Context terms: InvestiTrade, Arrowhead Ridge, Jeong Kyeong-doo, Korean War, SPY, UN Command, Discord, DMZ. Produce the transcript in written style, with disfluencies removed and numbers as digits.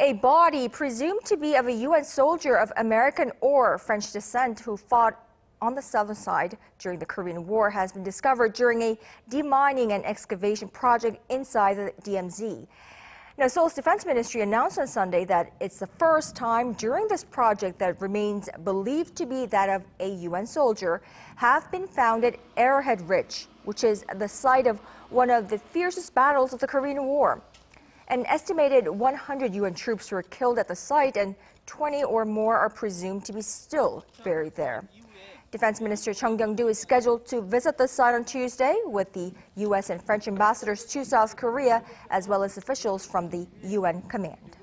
A body presumed to be of a UN soldier of American or French descent who fought on the southern side during the Korean War has been discovered during a demining and excavation project inside the DMZ. Now, Seoul's defense ministry announced on Sunday that it's the first time during this project that remains believed to be that of a UN soldier have been found at Arrowhead Ridge, which is the site of one of the fiercest battles of the Korean War. An estimated 100 UN troops were killed at the site, and 20 or more are presumed to be still buried there. Defense Minister Jeong Kyeong-doo is scheduled to visit the site on Tuesday with the U.S. and French ambassadors to South Korea, as well as officials from the UN Command.